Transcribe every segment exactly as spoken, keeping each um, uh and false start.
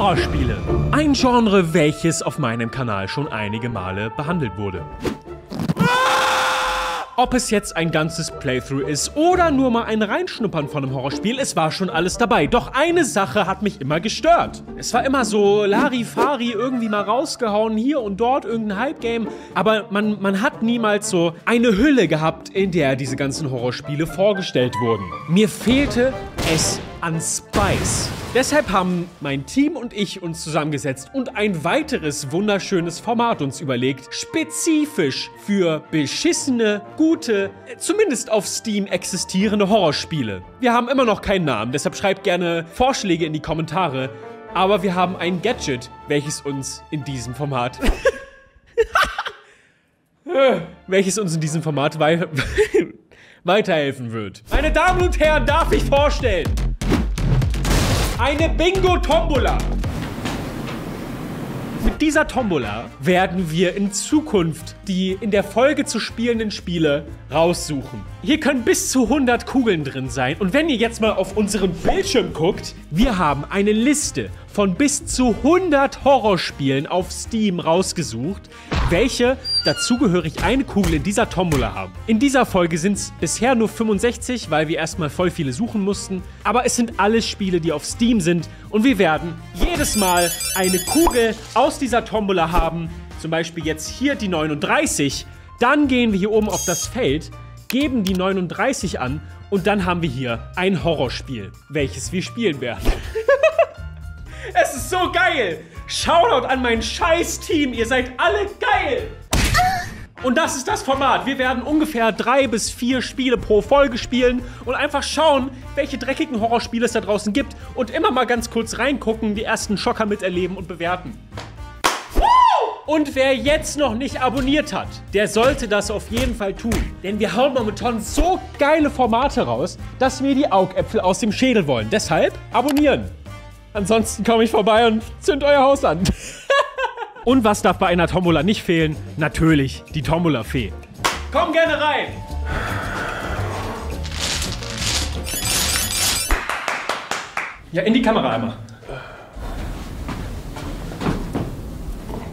Horrorspiele. Ein Genre, welches auf meinem Kanal schon einige Male behandelt wurde. Ob es jetzt ein ganzes Playthrough ist oder nur mal ein Reinschnuppern von einem Horrorspiel, es war schon alles dabei. Doch eine Sache hat mich immer gestört. Es war immer so Larifari, irgendwie mal rausgehauen, hier und dort, irgendein Hype-Game. Aber man, man hat niemals so eine Hülle gehabt, in der diese ganzen Horrorspiele vorgestellt wurden. Mir fehlte es an Spice. Deshalb haben mein Team und ich uns zusammengesetzt und ein weiteres wunderschönes Format uns überlegt, spezifisch für beschissene, gute, zumindest auf Steam existierende Horrorspiele. Wir haben immer noch keinen Namen, deshalb schreibt gerne Vorschläge in die Kommentare, aber wir haben ein Gadget, welches uns in diesem Format... welches uns in diesem Format wei weiterhelfen wird. Meine Damen und Herren, darf ich vorstellen... eine Bingo-Tombola! Mit dieser Tombola werden wir in Zukunft die in der Folge zu spielenden Spiele raussuchen. Hier können bis zu hundert Kugeln drin sein. Und wenn ihr jetzt mal auf unseren Bildschirm guckt, wir haben eine Liste von bis zu hundert Horrorspielen auf Steam rausgesucht, welche dazugehörig eine Kugel in dieser Tombola haben. In dieser Folge sind es bisher nur fünfundsechzig, weil wir erstmal voll viele suchen mussten. Aber es sind alles Spiele, die auf Steam sind. Und wir werden jedes Mal eine Kugel aus dieser Tombola haben. Zum Beispiel jetzt hier die neununddreißig. Dann gehen wir hier oben auf das Feld, geben die neununddreißig an. Und dann haben wir hier ein Horrorspiel, welches wir spielen werden. Es ist so geil! Shoutout an mein Scheiß-Team, ihr seid alle geil! Und das ist das Format. Wir werden ungefähr drei bis vier Spiele pro Folge spielen und einfach schauen, welche dreckigen Horrorspiele es da draußen gibt und immer mal ganz kurz reingucken, die ersten Schocker miterleben und bewerten. Und wer jetzt noch nicht abonniert hat, der sollte das auf jeden Fall tun. Denn wir hauen momentan so geile Formate raus, dass mir die Augäpfel aus dem Schädel wollen. Deshalb abonnieren. Ansonsten komme ich vorbei und zünd euer Haus an. Und was darf bei einer Tombola nicht fehlen? Natürlich die Tombola-Fee. Komm gerne rein! Ja, in die Kamera einmal.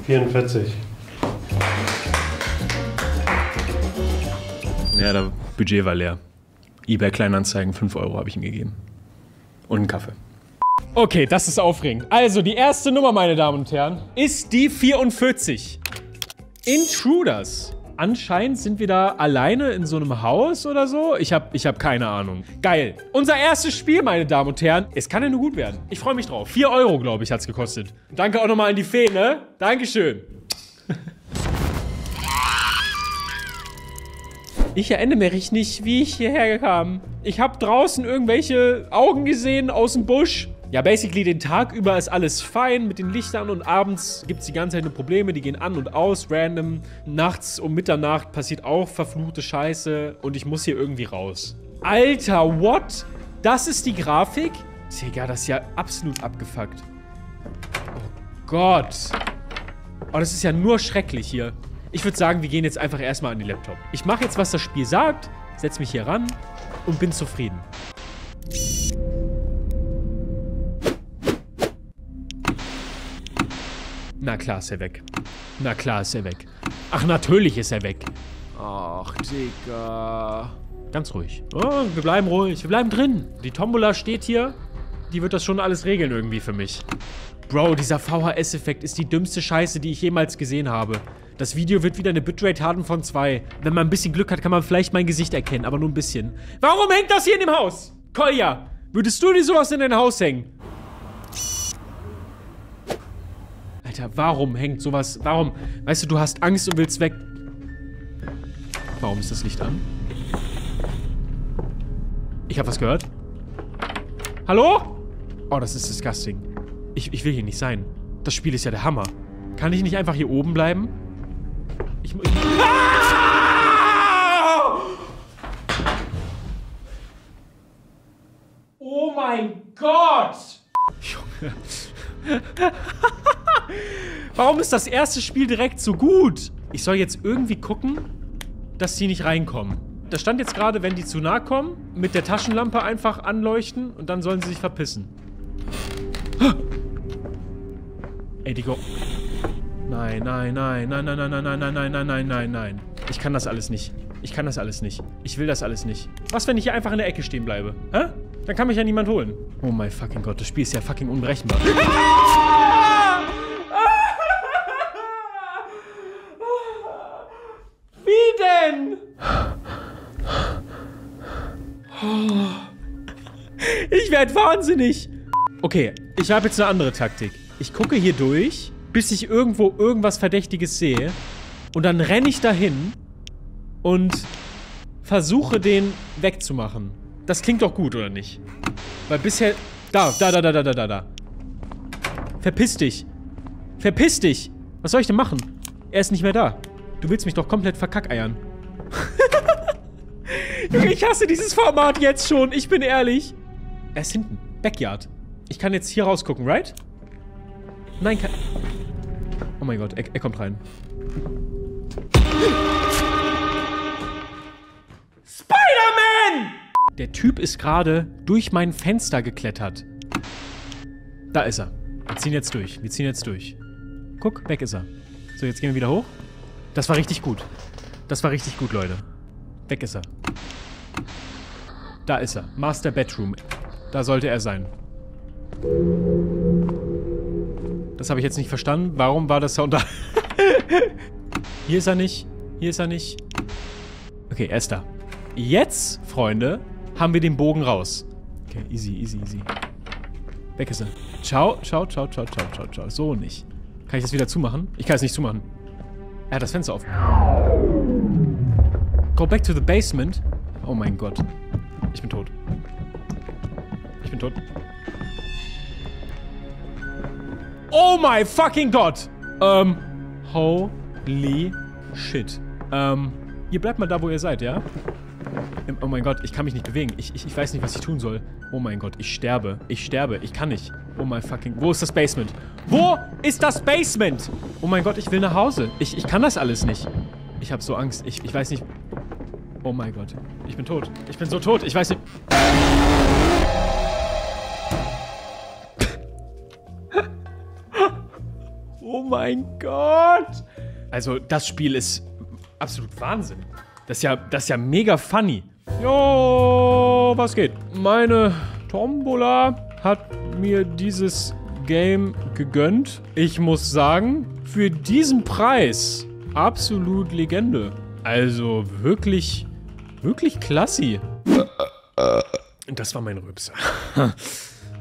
vierundvierzig. Ja, das Budget war leer. eBay Kleinanzeigen, fünf Euro habe ich ihm gegeben. Und einen Kaffee. Okay, das ist aufregend. Also, die erste Nummer, meine Damen und Herren, ist die vierundvierzig. Intruders. Anscheinend sind wir da alleine in so einem Haus oder so. Ich habe ich hab keine Ahnung. Geil. Unser erstes Spiel, meine Damen und Herren. Es kann ja nur gut werden. Ich freue mich drauf. vier Euro, glaube ich, hat es gekostet. Danke auch nochmal an die Fee, ne? Dankeschön. Ich erinnere mich nicht, wie ich hierher kam. Ich habe draußen irgendwelche Augen gesehen aus dem Busch. Ja, basically den Tag über ist alles fein mit den Lichtern und abends gibt es die ganze Zeit nur Probleme, die gehen an und aus, random. Nachts um Mitternacht passiert auch verfluchte Scheiße und ich muss hier irgendwie raus. Alter, what? Das ist die Grafik? Digga, das ist ja absolut abgefuckt. Oh Gott. Oh, das ist ja nur schrecklich hier. Ich würde sagen, wir gehen jetzt einfach erstmal an den Laptop. Ich mache jetzt, was das Spiel sagt, setze mich hier ran und bin zufrieden. Na klar ist er weg. Na klar ist er weg. Ach, natürlich ist er weg. Ach, Digga. Ganz ruhig. Oh, wir bleiben ruhig. Wir bleiben drin. Die Tombola steht hier. Die wird das schon alles regeln irgendwie für mich. Bro, dieser V H S-Effekt ist die dümmste Scheiße, die ich jemals gesehen habe. Das Video wird wieder eine Bitrate haben von zwei. Wenn man ein bisschen Glück hat, kann man vielleicht mein Gesicht erkennen, aber nur ein bisschen. Warum hängt das hier in dem Haus? Kolja, würdest du dir sowas in dein Haus hängen? Alter, warum hängt sowas? Warum? Weißt du, du hast Angst und willst weg. Warum ist das Licht an? Ich habe was gehört. Hallo? Oh, das ist disgusting. Ich, ich will hier nicht sein. Das Spiel ist ja der Hammer. Kann ich nicht einfach hier oben bleiben? Ich muss... Ah! Oh mein Gott! Junge. Warum ist das erste Spiel direkt so gut? Ich soll jetzt irgendwie gucken, dass die nicht reinkommen. Da stand jetzt gerade, wenn die zu nah kommen, mit der Taschenlampe einfach anleuchten und dann sollen sie sich verpissen. Ey, die Go... Nein, nein, nein, nein, nein, nein, nein, nein, nein, nein, nein, nein, nein. Ich kann das alles nicht. Ich kann das alles nicht. Ich will das alles nicht. Was, wenn ich hier einfach in der Ecke stehen bleibe? Hä? Dann kann mich ja niemand holen. Oh mein fucking Gott, das Spiel ist ja fucking unberechenbar. Wie denn? Ich werde wahnsinnig. Okay, ich habe jetzt eine andere Taktik. Ich gucke hier durch, bis ich irgendwo irgendwas Verdächtiges sehe. Und dann renne ich dahin und versuche, den wegzumachen. Das klingt doch gut, oder nicht? Weil bisher... Da, da, da, da, da, da, da. Verpiss dich. Verpiss dich. Was soll ich denn machen? Er ist nicht mehr da. Du willst mich doch komplett verkackeiern. Junge, ich hasse dieses Format jetzt schon. Ich bin ehrlich. Er ist hinten. Backyard. Ich kann jetzt hier rausgucken, right? Nein, kann... Oh mein Gott, er, er kommt rein. Spider-Man! Der Typ ist gerade durch mein Fenster geklettert. Da ist er. Wir ziehen jetzt durch. Wir ziehen jetzt durch. Guck, weg ist er. So, jetzt gehen wir wieder hoch. Das war richtig gut. Das war richtig gut, Leute. Weg ist er. Da ist er. Master Bedroom. Da sollte er sein. Das habe ich jetzt nicht verstanden. Warum war das Sound da? Hier ist er nicht. Hier ist er nicht. Okay, er ist da. Jetzt, Freunde, haben wir den Bogen raus. Okay, easy, easy, easy. Weg ist er. Ciao, ciao, ciao, ciao, ciao, ciao, ciao. So nicht. Kann ich das wieder zumachen? Ich kann es nicht zumachen. Er hat das Fenster auf. Go back to the basement. Oh mein Gott. Ich bin tot. Ich bin tot. Oh my fucking Gott! Ähm, holy shit. Ähm, ihr bleibt mal da, wo ihr seid, ja? Oh mein Gott, ich kann mich nicht bewegen. Ich, ich, ich weiß nicht, was ich tun soll. Oh mein Gott, ich sterbe. Ich sterbe. Ich kann nicht. Oh mein fucking... Wo ist das Basement? Wo ist das Basement? Oh mein Gott, ich will nach Hause. Ich, ich kann das alles nicht. Ich habe so Angst. Ich, ich weiß nicht... Oh mein Gott. Ich bin tot. Ich bin so tot. Ich weiß nicht... Oh mein Gott. Also, das Spiel ist absolut Wahnsinn. Das ist ja, das ist ja mega funny. Jo, was geht? Meine Tombola hat mir dieses Game gegönnt. Ich muss sagen, für diesen Preis absolut Legende. Also wirklich, wirklich klassi. Das war mein Rübser.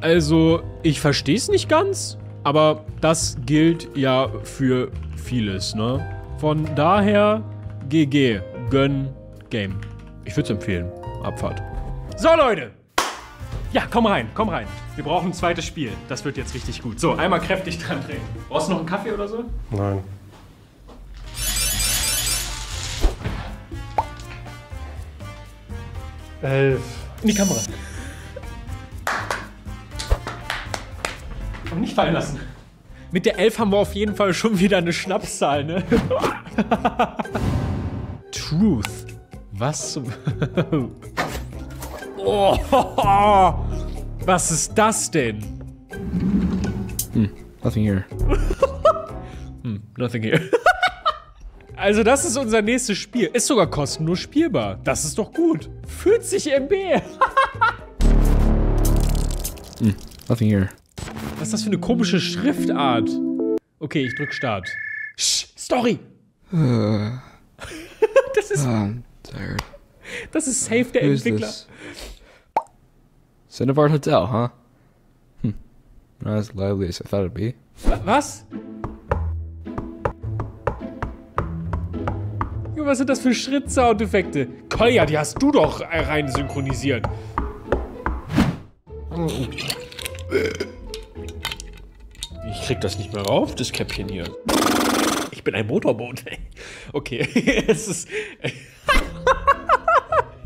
Also, ich verstehe es nicht ganz, aber das gilt ja für vieles, ne? Von daher, G G, gönn Game. Ich würde es empfehlen. Abfahrt. So, Leute. Ja, komm rein, komm rein. Wir brauchen ein zweites Spiel. Das wird jetzt richtig gut. So, einmal kräftig dran drehen. Brauchst du noch einen Kaffee oder so? Nein. Elf. In die Kamera. Und nicht fallen lassen. Mit der Elf haben wir auf jeden Fall schon wieder eine Schnapszahl, ne? Truth. Was zum... Oh, was ist das denn? Hm, nothing here. Hm, nothing here. Also das ist unser nächstes Spiel. Ist sogar kostenlos spielbar. Das ist doch gut. vierzig MB. Hm, nothing here. Was ist das für eine komische Schriftart? Okay, ich drück Start. Shh, Story. Das ist... I'm tired. Das ist safe der Entwickler. Cinevart Hotel, huh? Hm. Not as lively as I thought it'd be. Was? Was sind das für Schritt-Soundeffekte? Kolja, die hast du doch rein synchronisiert. Ich krieg das nicht mehr rauf, das Käppchen hier. Ich bin ein Motorboot. Okay, es ist...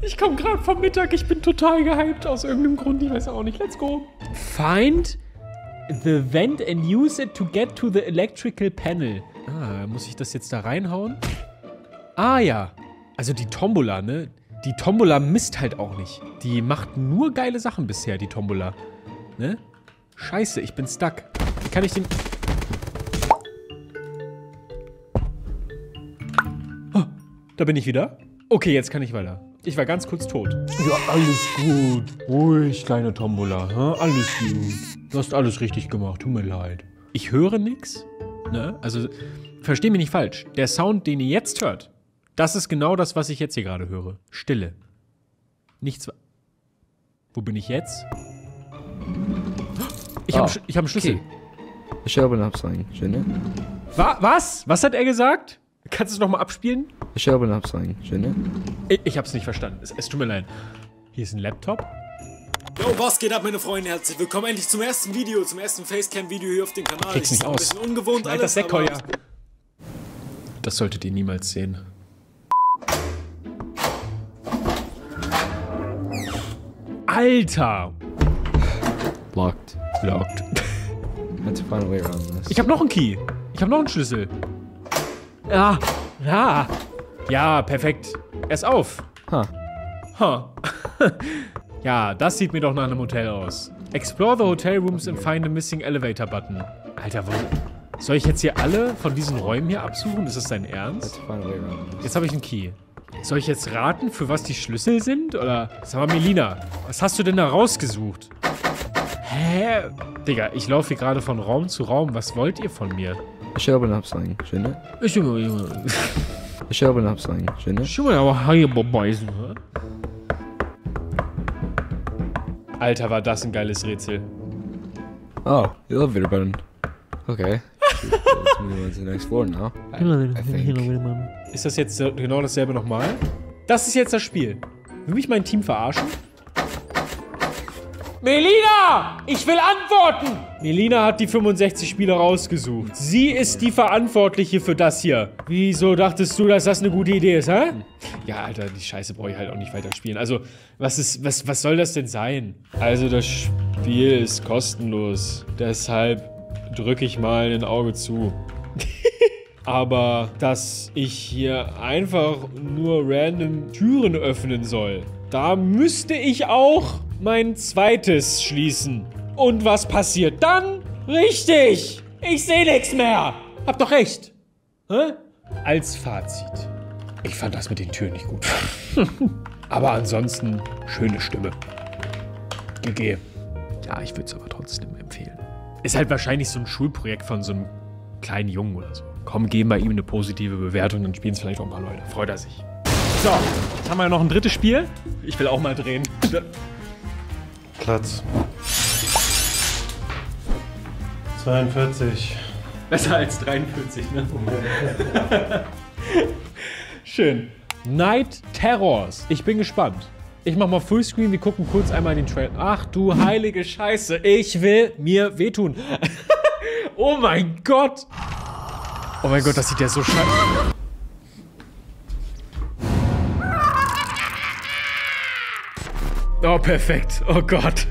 Ich komme gerade vom Mittag, ich bin total gehypt aus irgendeinem Grund, ich weiß auch nicht. Let's go. Find the vent and use it to get to the electrical panel. Ah, muss ich das jetzt da reinhauen? Ah ja, also die Tombola, ne? Die Tombola misst halt auch nicht. Die macht nur geile Sachen bisher, die Tombola. Ne? Scheiße, ich bin stuck. Wie kann ich den... Da bin ich wieder. Okay, jetzt kann ich weiter. Ich war ganz kurz tot. Ja, alles gut. Ruhig, kleine Tombola. Hä? Alles gut. Du hast alles richtig gemacht. Tut mir leid. Ich höre nichts. Ne? Also, versteh mich nicht falsch. Der Sound, den ihr jetzt hört, das ist genau das, was ich jetzt hier gerade höre. Stille. Nichts. Wo bin ich jetzt? Ich ah, habe ich hab einen Schlüssel. Okay. Ich habe einen Abzeichen. Schön, ne? Wa was? Was hat er gesagt? Kannst du es nochmal abspielen? Ich habe einen Abzeichen. Schön, ne? Ich, ich hab's nicht verstanden. Es, es tut mir leid. Hier ist ein Laptop. Yo, was geht ab, meine Freunde? Herzlich willkommen endlich zum ersten Video, zum ersten Facecam-Video hier auf dem Kanal. Krieg's nicht aus. Ist ein bisschen ungewohnt alles, das Sekko, ja. Das solltet ihr niemals sehen. Alter! Locked. Locked. Ich hab noch einen Key. Ich hab noch einen Schlüssel. Ja. Ja. Ja, perfekt. Erst auf. Ha. Huh. Ha. Huh. Ja, das sieht mir doch nach einem Hotel aus. Explore the hotel rooms and find the missing elevator button. Alter, warum? Soll ich jetzt hier alle von diesen Räumen hier absuchen? Ist das dein Ernst? Jetzt habe ich einen Key. Soll ich jetzt raten, für was die Schlüssel sind? Oder? Sag mal, Melina, was hast du denn da rausgesucht? Hä? Digga, ich laufe hier gerade von Raum zu Raum. Was wollt ihr von mir? Ich habe einen Abzeichen. Schön, ne? Ich habe einen Abzeichen. Schön, ne? Ich habe einen Abzeichen. Alter, war das ein geiles Rätsel. Oh, you love it, button. Okay. Let's move on to the next floor now. I, I think. Ist das jetzt genau dasselbe nochmal? Das ist jetzt das Spiel. Will mich mein Team verarschen? Melina! Ich will antworten! Melina hat die fünfundsechzig Spieler rausgesucht. Sie ist die Verantwortliche für das hier. Wieso dachtest du, dass das eine gute Idee ist, hä? Ja, Alter, die Scheiße brauche ich halt auch nicht weiterspielen. Also, was ist, was, was soll das denn sein? Also, das Spiel ist kostenlos. Deshalb drücke ich mal ein Auge zu. Aber, dass ich hier einfach nur random Türen öffnen soll, da müsste ich auch mein zweites schließen. Und was passiert dann? Richtig! Ich sehe nichts mehr! Hab doch recht! Hä? Als Fazit. Ich fand das mit den Türen nicht gut. Aber ansonsten, schöne Stimme. G G. Ja, ich würde es aber trotzdem empfehlen. Ist halt wahrscheinlich so ein Schulprojekt von so einem kleinen Jungen oder so. Komm, geben wir ihm eine positive Bewertung, dann spielen es vielleicht auch ein paar Leute. Freut er sich. So, jetzt haben wir noch ein drittes Spiel. Ich will auch mal drehen. Platz zweiundvierzig. Besser als dreiundvierzig, ne? Schön. Night Terrors. Ich bin gespannt. Ich mach mal Fullscreen, wir gucken kurz einmal in den Trailer. Ach du heilige Scheiße, ich will mir wehtun. Oh mein Gott. Oh mein Gott, das sieht ja so scheiße aus. Oh, perfekt. Oh Gott.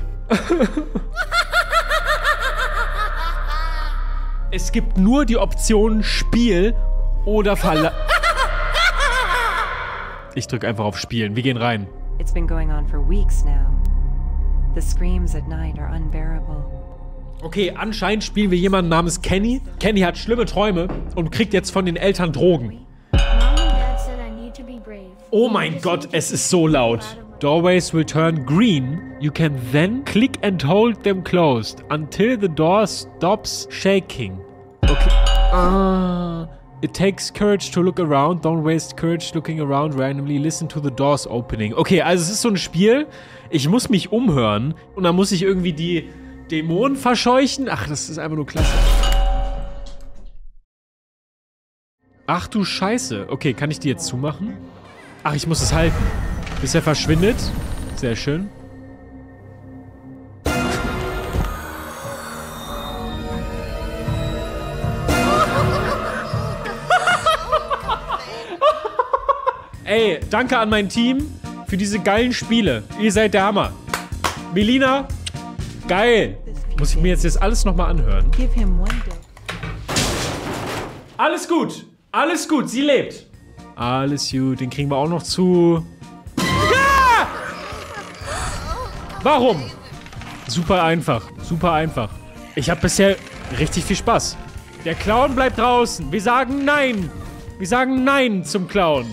Es gibt nur die Option Spiel oder Verla... Ich drücke einfach auf Spielen. Wir gehen rein. It's been going on for weeks now. The screams at night are unbearable. Okay, anscheinend spielen wir jemanden namens Kenny. Kenny hat schlimme Träume und kriegt jetzt von den Eltern Drogen. Oh mein Gott, es ist so laut. Doorways will turn green. You can then click and hold them closed until the door stops shaking. Okay. Ah. It takes courage to look around. Don't waste courage looking around randomly. Listen to the doors opening. Okay, also es ist so ein Spiel. Ich muss mich umhören und dann muss ich irgendwie die Dämonen verscheuchen. Ach, das ist einfach nur klasse. Ach du Scheiße. Okay, kann ich die jetzt zumachen? Ach, ich muss es halten. Bis er verschwindet. Sehr schön. Ey, danke an mein Team für diese geilen Spiele. Ihr seid der Hammer. Melina, geil. Muss ich mir jetzt, jetzt alles nochmal anhören? Alles gut. Alles gut. Sie lebt. Alles gut. Den kriegen wir auch noch zu... Warum? Super einfach. Super einfach. Ich habe bisher richtig viel Spaß. Der Clown bleibt draußen. Wir sagen nein. Wir sagen nein zum Clown.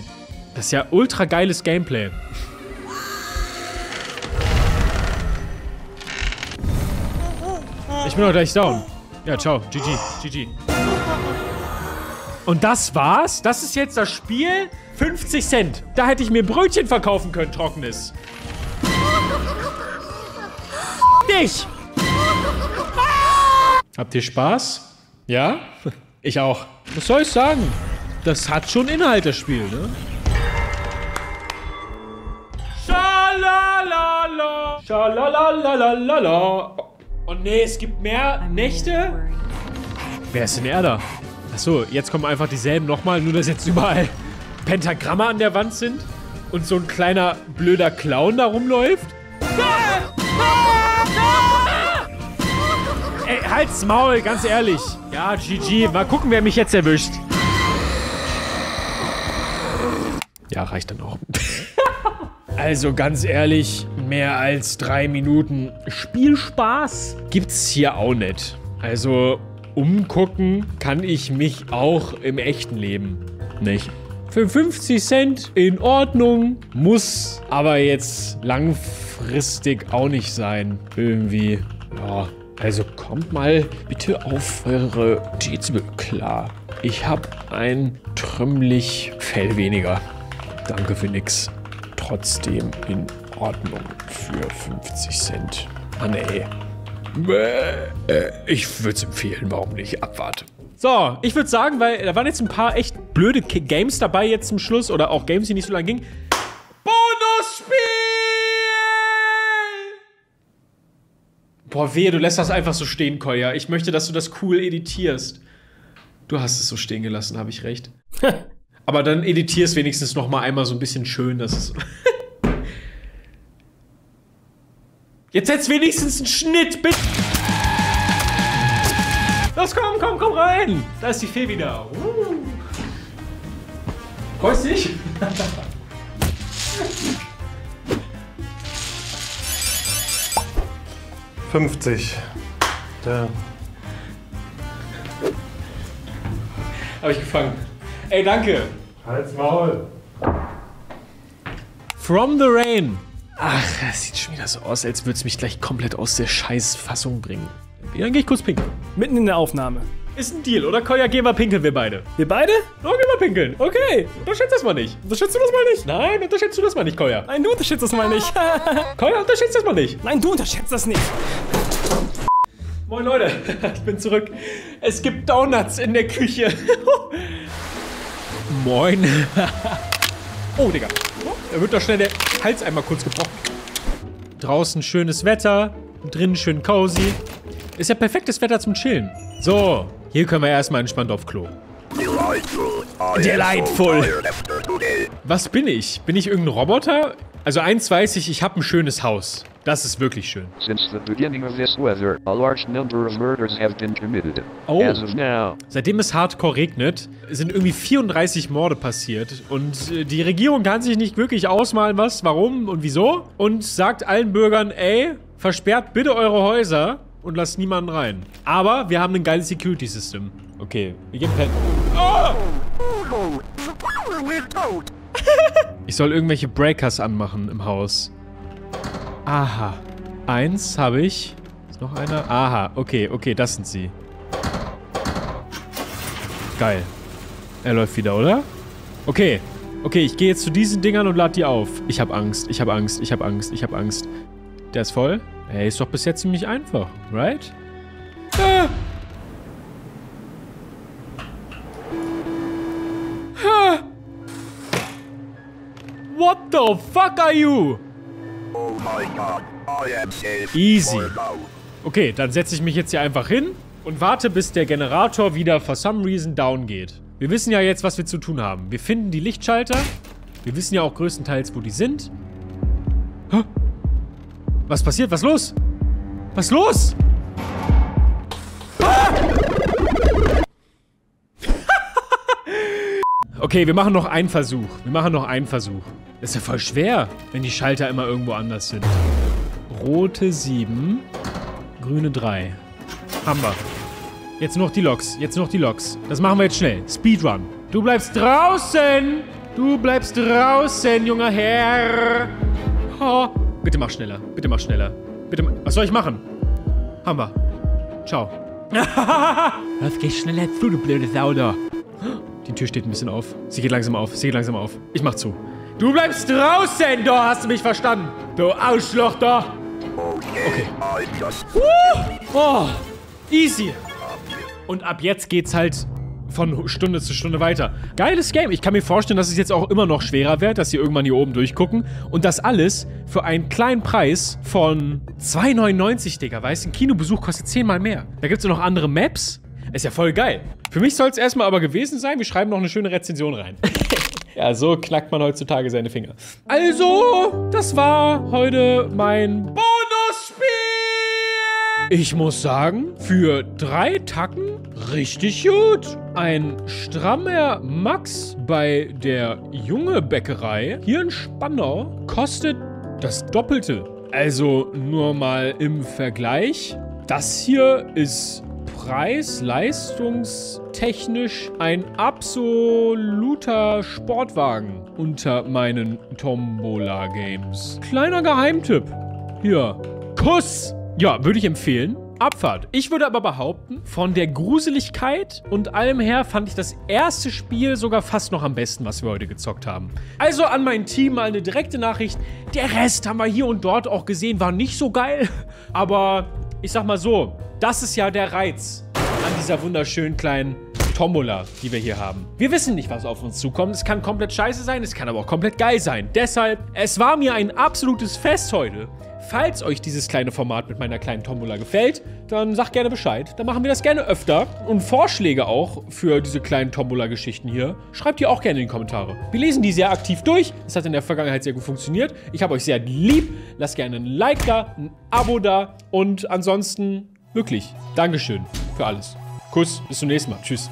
Das ist ja ultra geiles Gameplay. Ich bin doch gleich down. Ja, ciao. G G. G G. Und das war's? Das ist jetzt das Spiel? fünfzig Cent. Da hätte ich mir Brötchen verkaufen können, trockenes. Dich! Habt ihr Spaß? Ja? Ich auch. Was soll ich sagen? Das hat schon Inhalt, das Spiel, ne? Schalalala. Schalalalalala. Oh ne, es gibt mehr Nächte? Wer ist denn er da? Achso, jetzt kommen einfach dieselben nochmal, nur dass jetzt überall Pentagramme an der Wand sind und so ein kleiner blöder Clown da rumläuft. Ey, halt's Maul, ganz ehrlich. Ja, G G, mal gucken, wer mich jetzt erwischt. Ja, reicht dann auch. Also ganz ehrlich, mehr als drei Minuten Spielspaß gibt's hier auch nicht. Also umgucken kann ich mich auch im echten Leben nicht. Für fünfzig Cent in Ordnung, muss aber jetzt langfristig auch nicht sein. Irgendwie, ja. Also kommt mal bitte auf eure G Z B klar. Ich hab ein trümmlich Fell weniger. Danke für nix. Trotzdem in Ordnung für fünfzig Cent. Ah, nee. Ich würde es empfehlen, warum nicht? Abwarten. So, ich würde sagen, weil da waren jetzt ein paar echt blöde Games dabei jetzt zum Schluss oder auch Games, die nicht so lang gingen. Bonusspiel! Boah, wehe, du lässt das einfach so stehen, Kolja. Ich möchte, dass du das cool editierst. Du hast es so stehen gelassen, habe ich recht. Aber dann editier es wenigstens noch mal einmal so ein bisschen schön, dass es... Jetzt setz wenigstens einen Schnitt, bitte! Los, komm, komm, komm rein! Da ist die Fee wieder. Uh. Freust dich? fünfzig. Da. Hab ich gefangen. Ey, danke. Halt's Maul. From the Rain. Ach, das sieht schon wieder so aus, als würde es mich gleich komplett aus der Scheißfassung bringen. Dann gehe ich kurz pinkeln. Mitten in der Aufnahme. Ist ein Deal, oder? Kolja, geh mal pinkeln, wir beide. Wir beide? Oh, geh mal pinkeln. Okay, unterschätzt das mal nicht. Unterschätzt du das mal nicht? Nein, unterschätzt du das mal nicht, Kolja. Nein, du unterschätzt das mal nicht. Kolja, unterschätzt das mal nicht. Nein, du unterschätzt das nicht. Moin, Leute. Ich bin zurück. Es gibt Donuts in der Küche. Moin. Oh, Digga. Da wird doch schnell der Hals einmal kurz gebrochen. Draußen schönes Wetter. Drinnen schön cozy. Ist ja perfektes Wetter zum Chillen. So, hier können wir erstmal entspannt auf Klo. Delightful. Delightful. Was bin ich? Bin ich irgendein Roboter? Also eins weiß ich, ich habe ein schönes Haus. Das ist wirklich schön. Oh, seitdem es hardcore regnet, sind irgendwie vierunddreißig Morde passiert. Und die Regierung kann sich nicht wirklich ausmalen, was, warum und wieso. Und sagt allen Bürgern, ey, versperrt bitte eure Häuser und lasst niemanden rein. Aber wir haben ein geiles Security-System. Okay, wir gehen pennen. Oh! Ich soll irgendwelche Breakers anmachen im Haus. Aha. Eins habe ich. Ist noch einer? Aha. Okay, okay, das sind sie. Geil. Er läuft wieder, oder? Okay. Okay, ich gehe jetzt zu diesen Dingern und lade die auf. Ich habe Angst, ich habe Angst, ich habe Angst, ich habe Angst. Der ist voll? Ey, ist doch bis jetzt ziemlich einfach, right? Ah. Ah. What the fuck are you? Oh my God, I am safe. Easy. Okay, dann setze ich mich jetzt hier einfach hin und warte, bis der Generator wieder for some reason down geht. Wir wissen ja jetzt, was wir zu tun haben. Wir finden die Lichtschalter. Wir wissen ja auch größtenteils, wo die sind. Huh? Was passiert? Was los? Was los? Ah! Okay, wir machen noch einen Versuch. Wir machen noch einen Versuch. Das ist ja voll schwer, wenn die Schalter immer irgendwo anders sind. Rote sieben, grüne drei. Haben wir. Jetzt noch die Loks, jetzt noch die Loks. Das machen wir jetzt schnell. Speedrun. Du bleibst draußen! Du bleibst draußen, junger Herr. Oh. Bitte mach schneller. Bitte mach schneller. Bitte ma Was soll ich machen? Hammer. Ciao. Das geht schneller als du, du blöde Sau da. Die Tür steht ein bisschen auf. Sie geht langsam auf. Sie geht langsam auf. Ich mach zu. Du bleibst draußen, da hast du mich verstanden. Du Ausschloch da. Okay. Uh, oh, easy. Und ab jetzt geht's halt von Stunde zu Stunde weiter. Geiles Game. Ich kann mir vorstellen, dass es jetzt auch immer noch schwerer wird, dass sie irgendwann hier oben durchgucken. Und das alles für einen kleinen Preis von zwei neunundneunzig, Digga. Weißt du, ein Kinobesuch kostet zehnmal mehr. Da gibt's noch andere Maps. Ist ja voll geil. Für mich soll es erstmal aber gewesen sein. Wir schreiben noch eine schöne Rezension rein. Ja, so knackt man heutzutage seine Finger. Also, das war heute mein Bonusspiel. Ich muss sagen, für drei Tacken richtig gut. Ein strammer Max bei der Junge Bäckerei hier in Spandau kostet das Doppelte. Also nur mal im Vergleich. Das hier ist preis-leistungstechnisch ein absoluter Sportwagen unter meinen Tombola-Games. Kleiner Geheimtipp. Hier. Kuss! Ja, würde ich empfehlen. Abfahrt. Ich würde aber behaupten, von der Gruseligkeit und allem her fand ich das erste Spiel sogar fast noch am besten, was wir heute gezockt haben. Also an mein Team mal eine direkte Nachricht. Der Rest haben wir hier und dort auch gesehen, war nicht so geil. Aber ich sag mal so, das ist ja der Reiz an dieser wunderschönen kleinen Tombola, die wir hier haben. Wir wissen nicht, was auf uns zukommt. Es kann komplett scheiße sein, es kann aber auch komplett geil sein. Deshalb, es war mir ein absolutes Fest heute. Falls euch dieses kleine Format mit meiner kleinen Tombola gefällt, dann sagt gerne Bescheid. Dann machen wir das gerne öfter. Und Vorschläge auch für diese kleinen Tombola-Geschichten hier, schreibt ihr auch gerne in die Kommentare. Wir lesen die sehr aktiv durch. Das hat in der Vergangenheit sehr gut funktioniert. Ich habe euch sehr lieb. Lasst gerne ein Like da, ein Abo da. Und ansonsten wirklich Dankeschön für alles. Kuss, bis zum nächsten Mal. Tschüss.